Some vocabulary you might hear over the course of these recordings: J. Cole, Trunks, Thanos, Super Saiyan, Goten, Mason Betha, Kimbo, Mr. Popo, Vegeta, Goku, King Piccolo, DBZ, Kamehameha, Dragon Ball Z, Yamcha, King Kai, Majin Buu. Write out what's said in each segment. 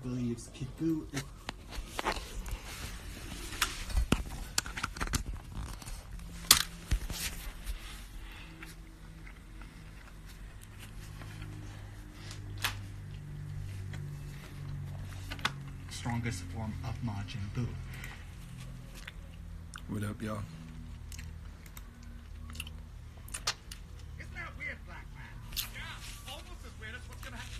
believes Piccolo is... strongest form of Majin Buu. What up, y'all? Isn't that weird, black man? Yeah, almost as weird as what's gonna happen.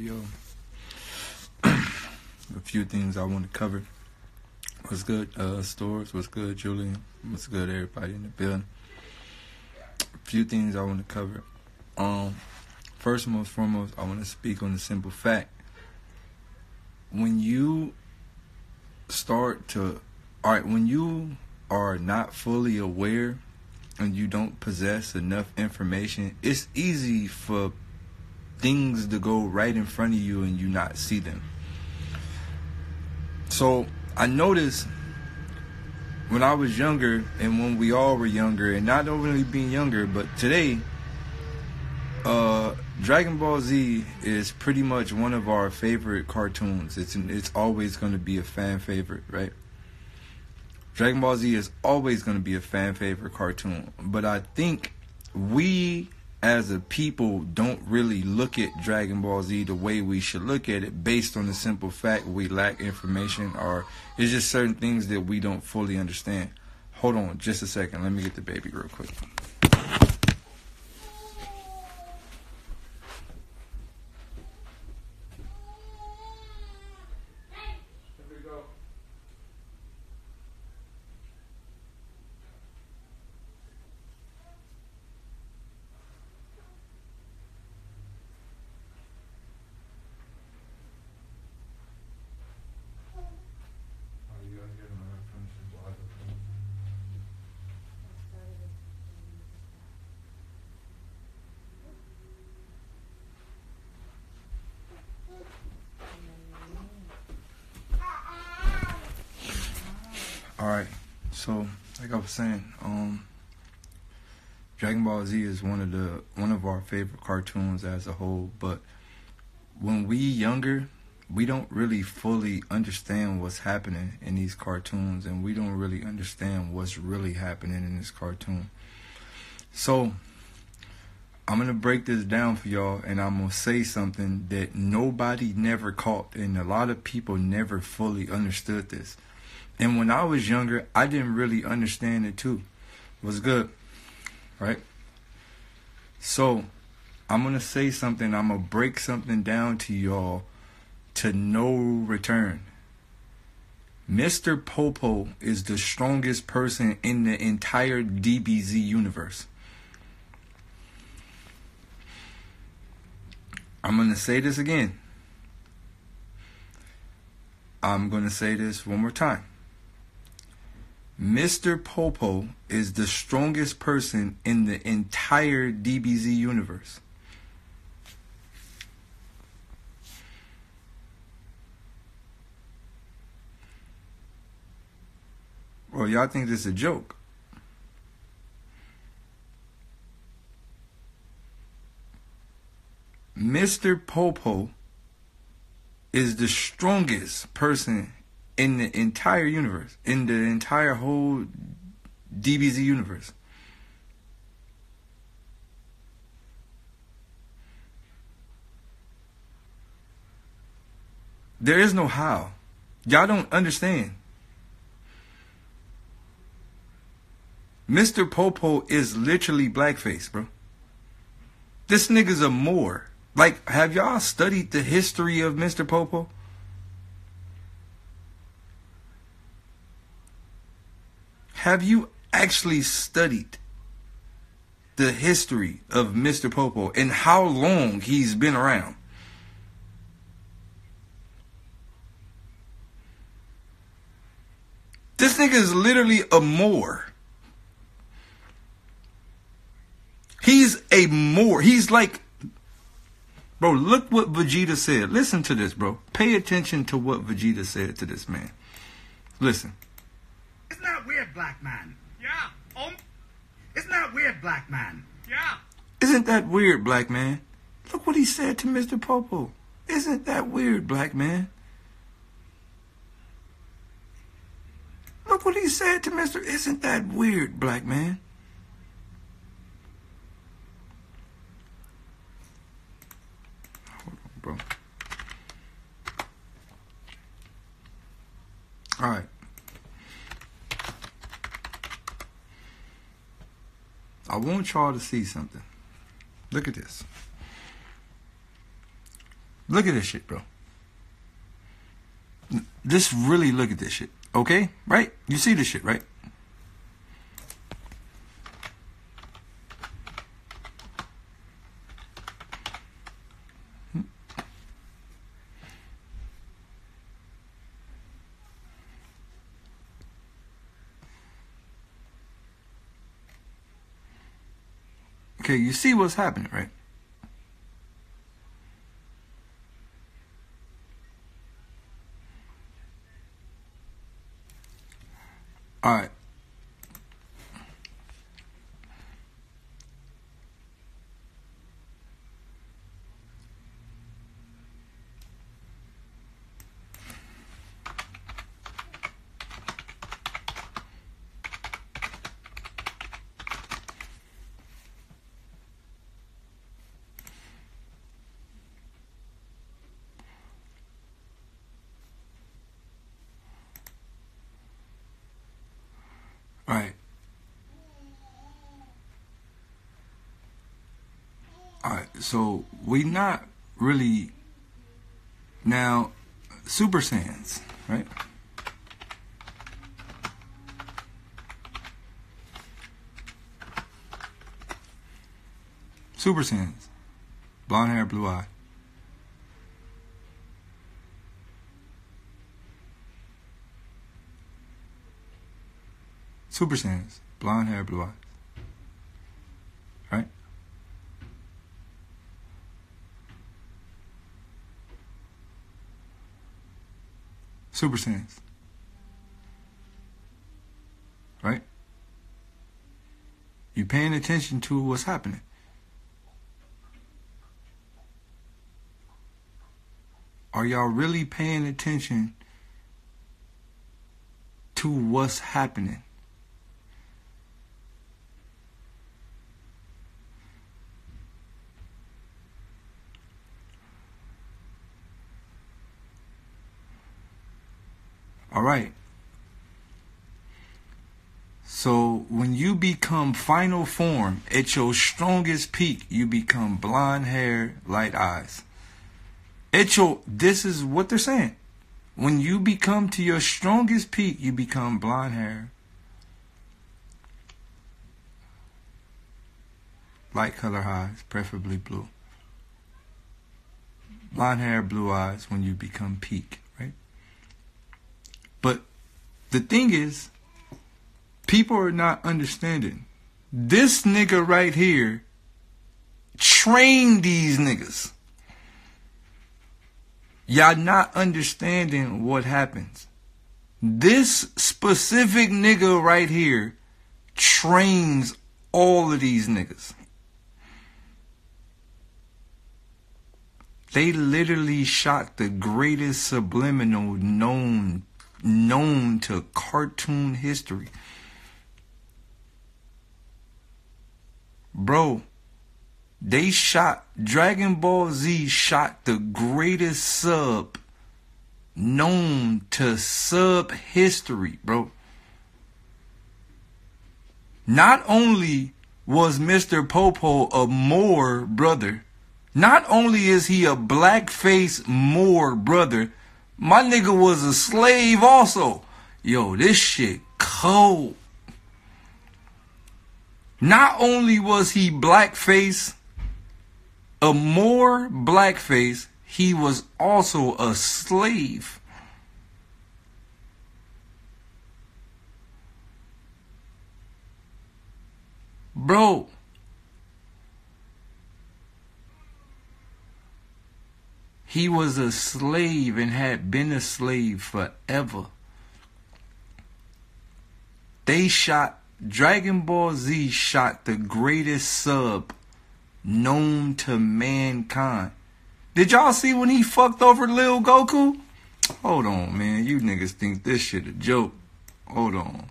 Yo. A few things I want to cover. What's good, stores? What's good, Julian? What's good, everybody in the building? A few things I want to cover. First and most foremost, I want to speak on the simple fact. When you start to... Alright, when you are not fully aware and you don't possess enough information, it's easy for things to go right in front of you and you not see them. So... I noticed when I was younger and when we all were younger, and not only being younger, but today, Dragon Ball Z is pretty much one of our favorite cartoons. It's always going to be a fan favorite, right? Dragon Ball Z is always going to be a fan favorite cartoon. But I think we as a people don't really look at Dragon Ball Z the way we should look at it, based on the simple fact we lack information, or it's just certain things that we don't fully understand. Hold on just a second. Let me get the baby real quick. Alright, so like I was saying, Dragon Ball Z is one of our favorite cartoons as a whole, but when we younger, we don't really fully understand what's happening in these cartoons, and we don't really understand what's really happening in this cartoon. So I'm gonna break this down for y'all, and I'm gonna say something that nobody never caught, and a lot of people never fully understood this. And when I was younger, I didn't really understand it too. It was good, right? So, I'm going to say something. I'm going to break something down to y'all to no return. Mr. Popo is the strongest person in the entire DBZ universe. I'm going to say this again. I'm going to say this one more time. Mr. Popo is the strongest person in the entire DBZ universe. Well, y'all think this is a joke? Mr. Popo is the strongest person in the entire universe, in the entire whole DBZ universe. There is no how. Y'all don't understand. Mr. Popo is literally blackface, bro. This nigga's a Moor. Like, have y'all studied the history of Mr. Popo? Have you actually studied the history of Mr. Popo and how long he's been around? This nigga is literally a Moor. He's a Moor. He's like... Bro, look what Vegeta said. Listen to this, bro. Pay attention to what Vegeta said to this man. Listen. It's not weird, black man. Yeah. It's not weird, black man. Yeah. Isn't that weird, black man? Look what he said to Mr. Popo. Isn't that weird, black man? Look what he said to Mr. Isn't that weird, black man? Hold on, bro. All right. I want y'all to see something. Look at this. Look at this shit, bro. Just really look at this shit. Okay? Right? You see this shit, right? Okay, you see what's happening, right? All right. So we not really now Super Saiyans, right? Super Saiyans, blonde hair, blue eye. Super Saiyans, blonde hair, blue eye. Super Saiyans. Right? You paying attention to what's happening. Are y'all really paying attention to what's happening? All right. So when you become final form, at your strongest peak, you become blonde hair, light eyes. This is what they're saying. When you become to your strongest peak, you become blonde hair, light color eyes, preferably blue. Blonde hair, blue eyes when you become peak. But the thing is, people are not understanding. This nigga right here trained these niggas. Y'all not understanding what happens. This specific nigga right here trains all of these niggas. They literally shot the greatest subliminal known to cartoon history. Bro, they shot Dragon Ball Z, shot the greatest sub known to sub history, bro. Not only was Mr. Popo a Moor brother, not only is he a blackface Moor brother, my nigga was a slave also. Yo, this shit cold. Not only was he blackface, a Moor blackface, he was also a slave. Bro. He was a slave and had been a slave forever. They shot, Dragon Ball Z shot the greatest sub known to mankind. Did y'all see when he fucked over Lil Goku? Hold on, man. You niggas think this shit a joke. Hold on.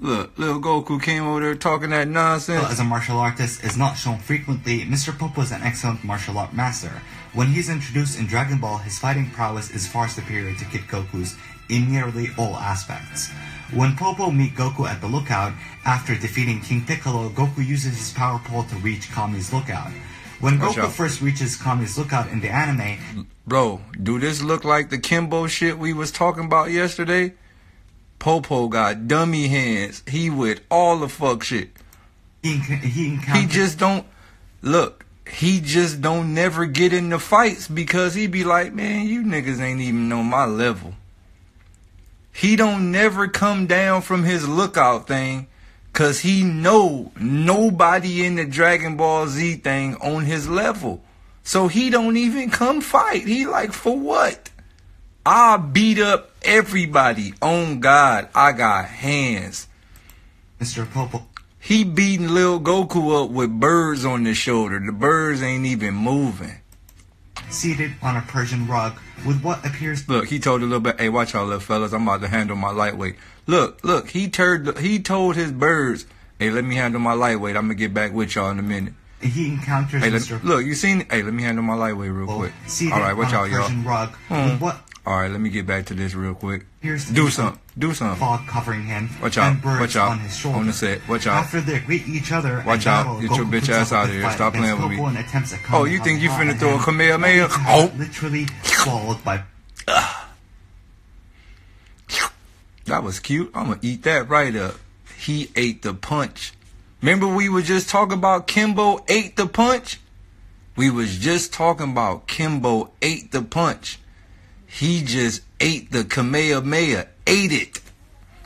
Look, Lil Goku came over there talking that nonsense. As a martial artist is not shown frequently, Mr. Popo is an excellent martial art master. When he is introduced in Dragon Ball, his fighting prowess is far superior to Kid Goku's in nearly all aspects. When Popo meets Goku at the lookout, after defeating King Piccolo, Goku uses his power pole to reach Kami's lookout. When Goku first reaches Kami's lookout in the anime... Bro, do this look like the Kimbo shit we was talking about yesterday? Popo got dummy hands. He with all the fuck shit. He just don't look. He just don't never get in the fights because he be like, man, you niggas ain't even on my level. He don't never come down from his lookout thing because he know nobody in the Dragon Ball Z thing on his level. So he don't even come fight. He like, for what? I beat up everybody. On God, I got hands. Mr. Popo. He beating Lil Goku up with birds on his shoulder. The birds ain't even moving. Seated on a Persian rug with what appears... Look, he told a little bit, hey, watch out, little fellas. I'm about to handle my lightweight. Look, look, he told his birds, hey, let me handle my lightweight. I'm going to get back with y'all in a minute. He encounters... Hey, Mr. Look, you seen... Hey, let me handle my lightweight real quick. All right, watch out, y'all. All right, let me get back to this real quick. Do something. Fog covering him. Watch out. Watch out. On the set. Watch out. After they greet each other. Watch out. Get your bitch ass out of here. Stop playing with me. Oh, you think you finna throw a Kamehameha? Oh. Literally swallowed by... That was cute. I'm gonna eat that right up. He ate the punch. Remember we were just talking about Kimbo ate the punch? We was just talking about Kimbo ate the punch. He just ate the Kamehameha, ate it.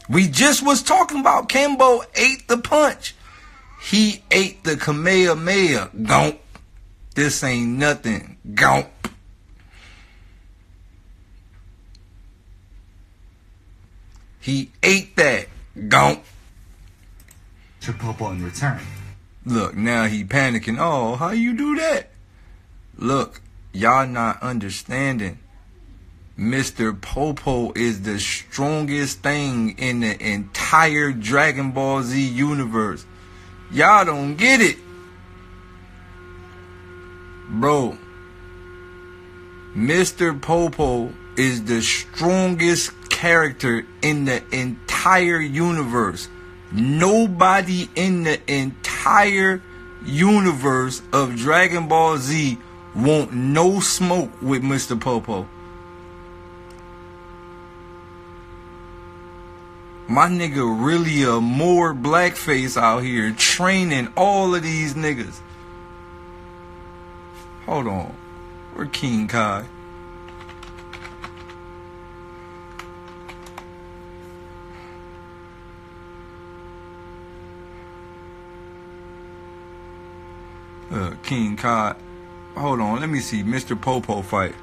We just was talking about Kimbo ate the punch. He ate the Kamehameha, gomp. This ain't nothing, gomp. He ate that, gomp. To Popo in return. Look, now he panicking. Oh, how you do that? Look, y'all not understanding. Mr. Popo is the strongest thing in the entire Dragon Ball Z universe. Y'all don't get it. Bro, Mr. Popo is the strongest character in the entire universe. Nobody in the entire universe of Dragon Ball Z won't no smoke with Mr. Popo. My nigga really a more blackface out here training all of these niggas. Hold on. Where King Kai? King Kai. Hold on. Let me see. Mr. Popo fight.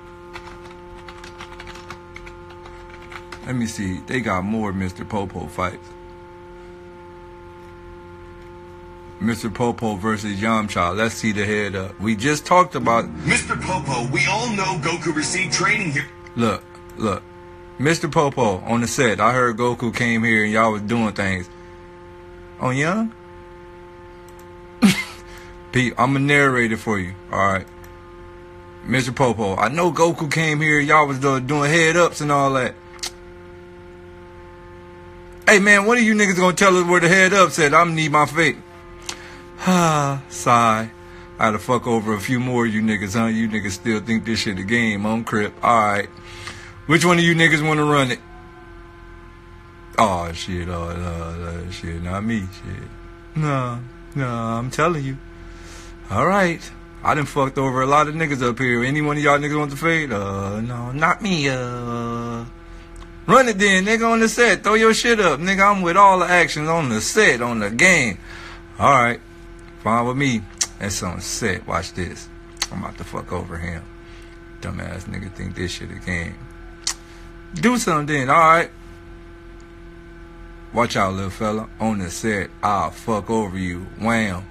Let me see. They got more Mr. Popo fights. Mr. Popo versus Yamcha. Let's see the head up. We just talked about... Mr. Popo, we all know Goku received training here. Look, look. Mr. Popo on the set. I heard Goku came here and y'all was doing things. On Young? Pete, I'm a narrator for you. All right. Mr. Popo, I know Goku came here. Y'all was doing head ups and all that. Hey man, what are you niggas gonna tell us where the head up said? I'm need my fate. Sigh. I had to fuck over a few more of you niggas, huh? You niggas still think this shit a game. I'm Crip. Alright. Which one of you niggas wanna run it? Oh shit, oh shit, not me, shit. No, I'm telling you. Alright. I done fucked over a lot of niggas up here. Any one of y'all niggas want the fate? No, not me, Run it then, nigga, on the set. Throw your shit up, nigga. I'm with all the actions on the set, on the game. All right. Fine with me. That's on set. Watch this. I'm about to fuck over him. Dumbass nigga think this shit a game. Do something, alright? Watch out, little fella. On the set, I'll fuck over you. Wham.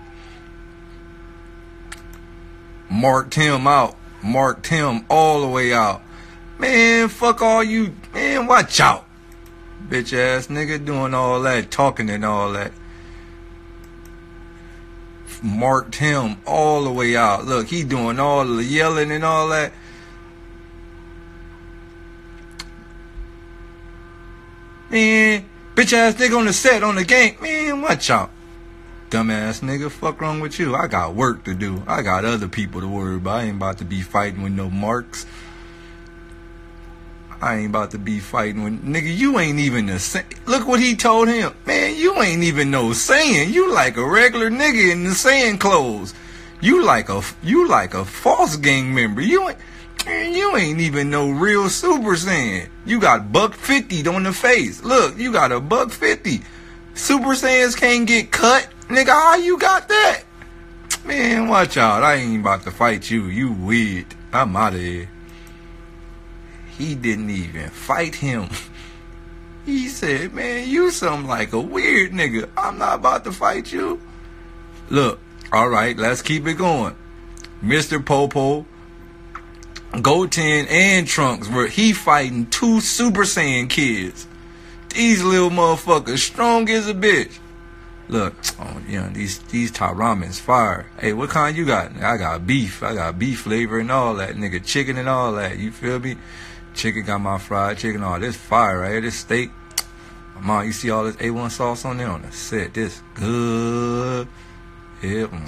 Marked him out. Marked him all the way out. Man, fuck all you. Man, watch out. Bitch ass nigga doing all that, talking and all that. Marked him all the way out. Look, he doing all the yelling and all that. Man, bitch ass nigga on the set, on the game. Man, watch out. Dumbass nigga, fuck wrong with you? I got work to do. I got other people to worry about. I ain't about to be fighting with no marks. I ain't about to be fighting with... Nigga, you ain't even the same. Look what he told him. Man, you ain't even no Saiyan. You like a regular nigga in the Saiyan clothes. You like a false gang member. You ain't even no real Super Saiyan. You got $150 on the face. Look, you got a $150. Super Saiyans can't get cut. Nigga, how you got that? Man, watch out. I ain't about to fight you. You weird. I'm out of here. He didn't even fight him. He said, man, you something like a weird nigga. I'm not about to fight you. Look, all right, let's keep it going. Mr. Popo, Goten, and Trunks, where he fighting two Super Saiyan kids. These little motherfuckers strong as a bitch. Look, oh, you know, these top ramen's fire. Hey, what kind you got? I got beef. I got beef flavor and all that, nigga. Chicken and all that. You feel me? Chicken got my fried chicken. All this fire right here. This steak. Mom, you see all this A1 sauce on there? On the set. This good. Yeah.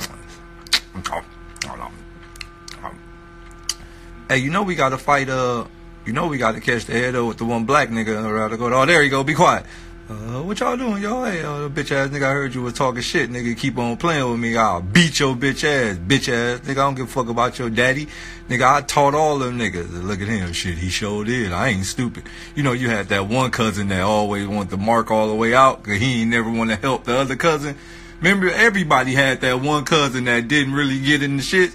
Hey, you know we gotta fight, you know we gotta catch the head with the one black nigga around the corner. Oh, there you go. Be quiet. What y'all doing, y'all? Hey, bitch ass nigga, I heard you was talking shit, nigga. Keep on playing with me. I'll beat your bitch ass nigga. I don't give a fuck about your daddy, nigga. I taught all them niggas. Look at him, shit. He sure did. I ain't stupid. You know, you had that one cousin that always wanted to mark all the way out because he ain't never want to help the other cousin. Remember, everybody had that one cousin that didn't really get in the shit.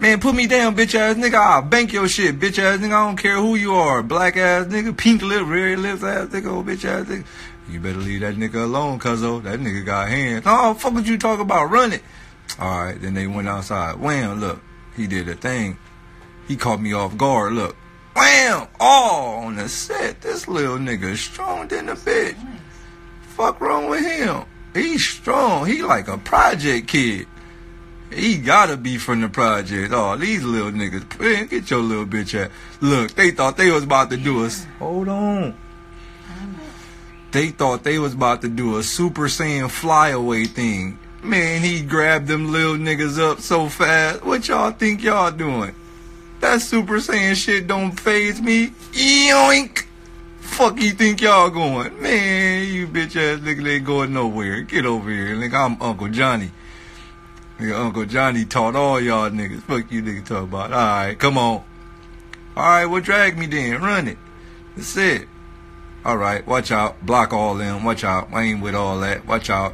Man, put me down, bitch ass nigga. I'll bank your shit, bitch ass nigga. I don't care who you are. Black ass nigga, pink lip, red lips ass nigga, old bitch ass nigga. You better leave that nigga alone, cuzzo. That nigga got hands. Oh, fuck what you talking about? Run it. Alright, then they went outside. Wham, look. He did a thing. He caught me off guard, look. Wham! Oh, on the set. This little nigga strong than a bitch. Fuck wrong with him? He's strong. He like a project kid. He gotta be from the project. Oh, these little niggas. Man, get your little bitch ass. Look, they thought they was about to do us. Hold on. They thought they was about to do a Super Saiyan flyaway thing. Man, he grabbed them little niggas up so fast. What y'all think y'all doing? That Super Saiyan shit don't faze me. Yoink. Fuck you think y'all going? Man, you bitch ass nigga ain't going nowhere. Get over here. Nigga, I'm Uncle Johnny. Nigga, Uncle Johnny taught all y'all niggas. Fuck you nigga talk about. Alright, come on. Alright, well drag me then. Run it. That's it. Alright, watch out. Block all them. Watch out. I ain't with all that. Watch out.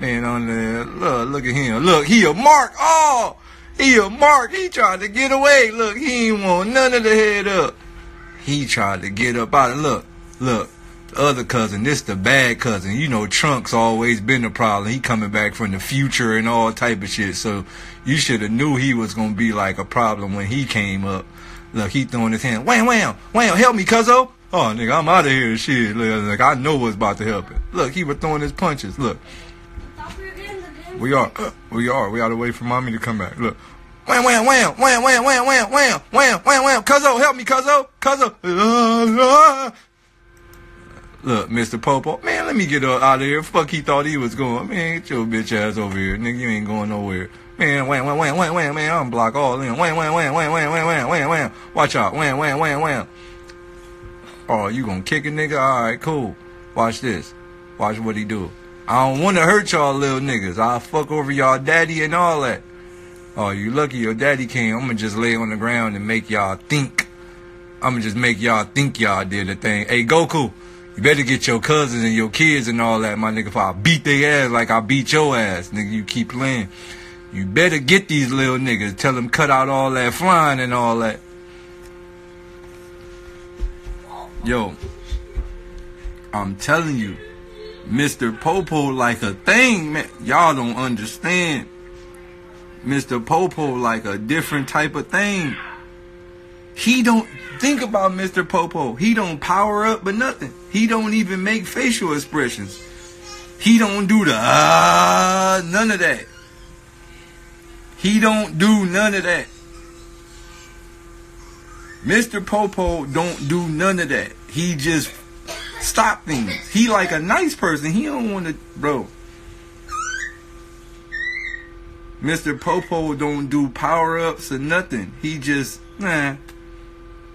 Man on there. Look at him. Look, he a mark. Oh! He a mark. He tried to get away. Look, he ain't want none of the head up. He tried to get up out of it. Look. Other cousin, this the bad cousin. You know, Trunks always been the problem. He coming back from the future and all type of shit. So you should have knew he was gonna be like a problem when he came up. Look, he throwing his hand. Wham, wham, wham. Help me, cuzzo. Oh, nigga, I'm out of here. Shit, look, I know what's about to happen. Look, he was throwing his punches. Look, we gotta wait for mommy to come back. Look. Wham, wham, wham, wham, wham, wham, wham, wham, wham, wham, wham. Cuzzo, help me, cuzzo, cuzzo. Look, Mr. Popo, man, let me get up out of here. Fuck, he thought he was going. Man, get your bitch ass over here. Nigga, you ain't going nowhere. Man, wham, wham, wham, wham, wham, man. I'm block all in. Wham, wham, wham, wham, wham, wham, wham, wham, wham. Watch out. Wham, wham, wham, wham. Oh, you gonna kick a nigga? All right, cool. Watch this. Watch what he do. I don't want to hurt y'all little niggas. I'll fuck over y'all daddy and all that. Oh, you lucky your daddy came. I'm gonna just lay on the ground and make y'all think. I'm gonna just make y'all think y'all did the thing. Hey, Goku. You better get your cousins and your kids and all that, my nigga, if I beat their ass like I beat your ass, nigga, you keep playing. You better get these little niggas. Tell them cut out all that flying and all that. Yo, I'm telling you, Mr. Popo like a thing, man. Y'all don't understand. Mr. Popo like a different type of thing. He don't think about Mr. Popo. He don't power up but nothing. He don't even make facial expressions. He don't do the none of that. He don't do none of that. Mr. Popo don't do none of that. He just stop things. He like a nice person. He don't want to, bro. Mr. Popo don't do power ups or nothing. He just nah.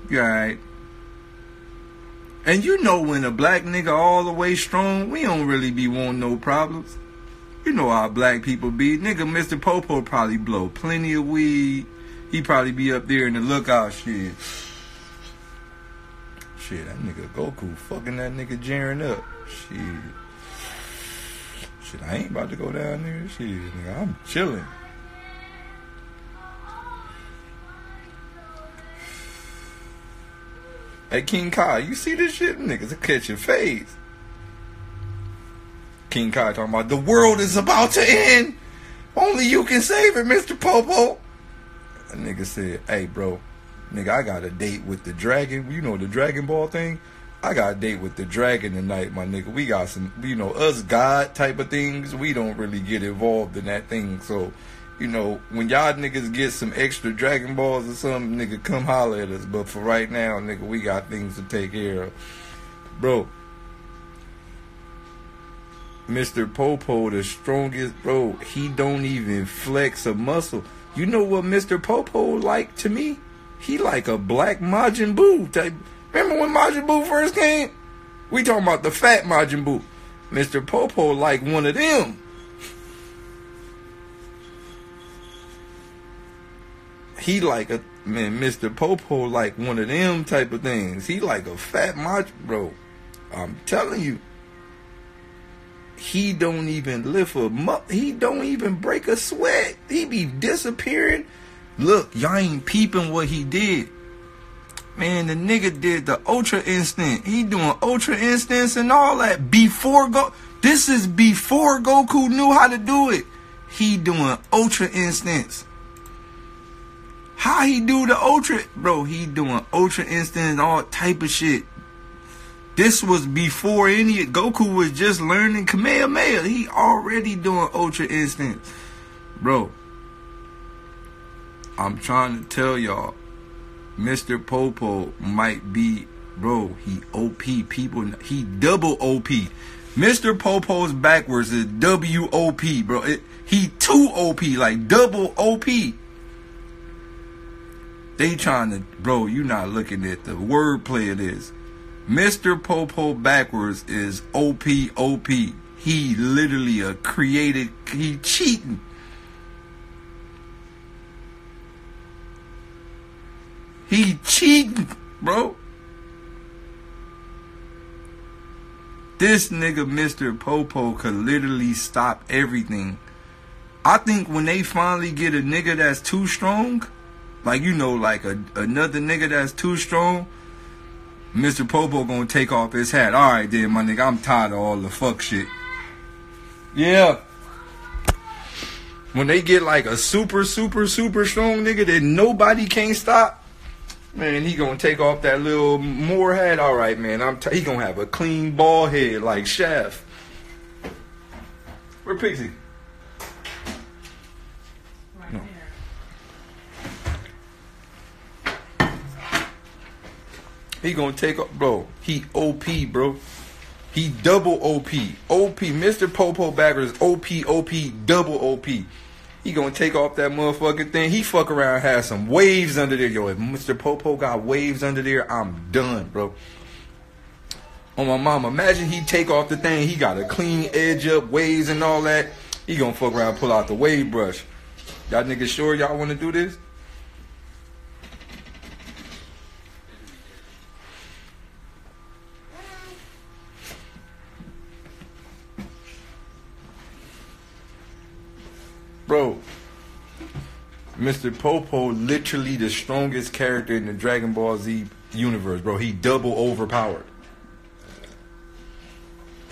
You alright. And you know when a black nigga all the way strong, we don't really be wanting no problems. You know how black people be. Nigga, Mr. Popo probably blow plenty of weed. He probably be up there in the lookout shit. Shit, that nigga Goku fucking that nigga jeering up. Shit, I ain't about to go down there. Shit, nigga, I'm chilling. Hey, King Kai, you see this shit? Niggas will catch your face. King Kai talking about the world is about to end. Only you can save it, Mr. Popo. A nigga said, hey, bro, nigga, I got a date with the dragon. You know, the Dragon Ball thing? I got a date with the dragon tonight, my nigga. We got some, you know, us God type of things. We don't really get involved in that thing. So, you know, when y'all niggas get some extra Dragon Balls or something, nigga, come holler at us. But for right now, nigga, we got things to take care of. Bro, Mr. Popo, the strongest, bro, he don't even flex a muscle. You know what Mr. Popo like to me? He like a black Majin Buu type. Remember when Majin Buu first came? We talking about the fat Majin Buu. Mr. Popo like one of them. He like a, man, Mr. Popo like one of them type of things. He like a fat Majin, bro. I'm telling you. He don't even lift a muck. He don't even break a sweat. He be disappearing. Look, y'all ain't peeping what he did. Man, the nigga did the Ultra Instinct. He doing Ultra Instincts and all that before Go. This is before Goku knew how to do it. He doing Ultra Instincts. How he do the Ultra? Bro, he doing Ultra Instincts and all type of shit. This was before any. Goku was just learning Kamehameha. He already doing Ultra Instincts. Bro, I'm trying to tell y'all, Mr. Popo might be, bro, he OP people, he double OP. Mr. Popo's backwards is WOP, bro. He too OP, like double OP. They trying to, bro, you not looking at the wordplay of this. Mr. Popo backwards is OP, OP. He literally a created, he cheating. He cheating, bro. This nigga, Mr. Popo, could literally stop everything. I think when they finally get a nigga that's too strong, like, you know, like another nigga that's too strong, Mr. Popo gonna take off his hat. All right, then, my nigga, I'm tired of all the fuck shit. Yeah. When they get like a super, super, super strong nigga that nobody can't stop, man, he gonna take off that little Moore hat. All right, man, he gonna have a clean ball head like Shaft. Where Pixie? Right no. There. He gonna take off, bro. He OP, bro. He double OP. OP. Mr. Popo backwards OP, OP, double OP. He gonna take off that motherfucking thing. He fuck around and have some waves under there. Yo, if Mr. Popo got waves under there, I'm done, bro. On my mama, imagine he take off the thing. He got a clean edge up, waves and all that. He gonna fuck around and pull out the wave brush. Y'all niggas sure y'all wanna do this? Bro, Mr. Popo literally the strongest character in the Dragon Ball Z universe, bro. He double overpowered.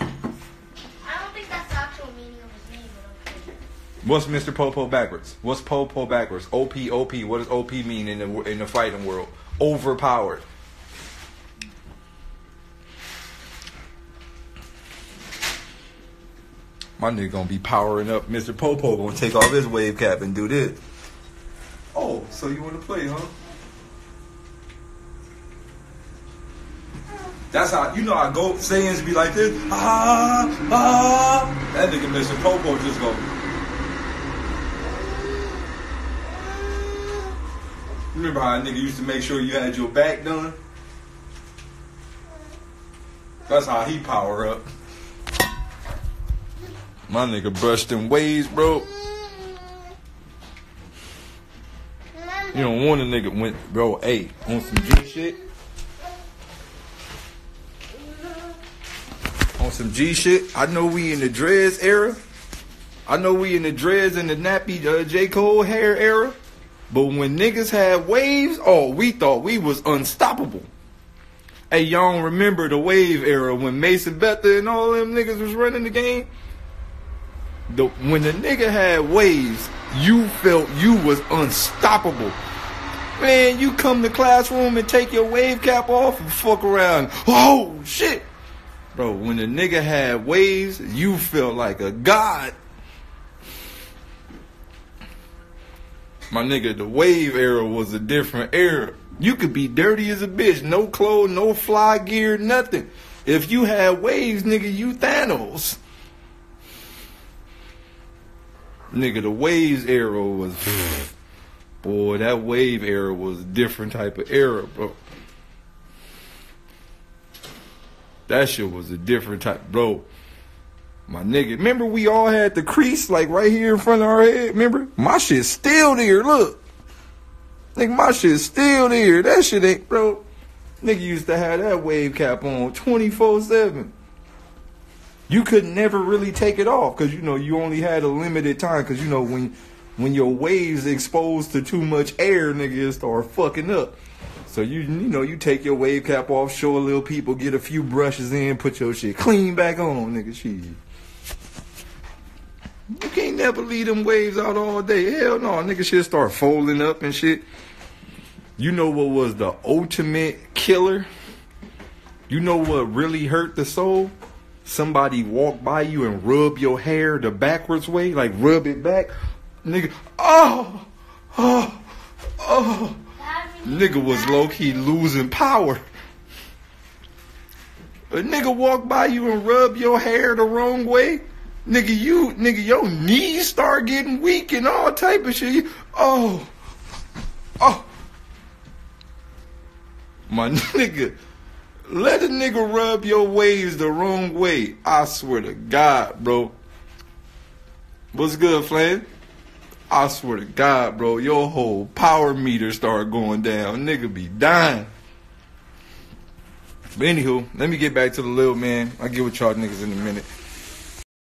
I don't think that's the actual meaning of his name. But okay. What's Mr. Popo backwards? What's Popo backwards? OP, OP. What does OP mean in the fighting world? Overpowered. My nigga gonna be powering up. Mr. Popo gonna take off his wave cap and do this. Oh, so you wanna play, huh? That's how, you know how Goat Saiyans be like this. Ah, ah. That nigga Mr. Popo just go. Remember how a nigga used to make sure you had your back done? That's how he power up. My nigga brushed them waves, bro. You don't want a nigga went, bro, hey, on some G shit. On some G shit. I know we in the dreads era. I know we in the dreads and the nappy J. Cole hair era. But when niggas had waves, oh, we thought we was unstoppable. Hey, y'all don't remember the wave era when Mason Betha and all them niggas was running the game? When the nigga had waves, you felt you was unstoppable. Man, you come to classroom and take your wave cap off and fuck around. Oh, shit. Bro, when the nigga had waves, you felt like a god. My nigga, the wave era was a different era. You could be dirty as a bitch. No clothes, no fly gear, nothing. If you had waves, nigga, you Thanos. Nigga, the waves era was... Boy, that wave era was a different type of era, bro. That shit was a different type... Bro, my nigga... Remember we all had the crease, like, right here in front of our head? Remember? My shit's still there, look. Nigga, my shit's still there. That shit ain't... Bro, nigga used to have that wave cap on 24/7. You could never really take it off because, you know, you only had a limited time because, you know, when your waves exposed to too much air, nigga, it start fucking up. So, you know, you take your wave cap off, show a little people, get a few brushes in, put your shit clean back on, nigga. Shit. You can't never leave them waves out all day. Hell no, nigga, shit start folding up and shit. You know what was the ultimate killer? You know what really hurt the soul? Somebody walk by you and rub your hair the backwards way, like rub it back. Nigga, oh, oh, oh. Nigga was low-key losing power. A nigga walk by you and rub your hair the wrong way. Nigga, your knees start getting weak and all type of shit. Oh, oh. My nigga. Let a nigga rub your waves the wrong way. I swear to God, bro. What's good, Flynn? I swear to God, bro. Your whole power meter start going down. Nigga be dying. But anywho, let me get back to the little man. I'll get with y'all niggas in a minute.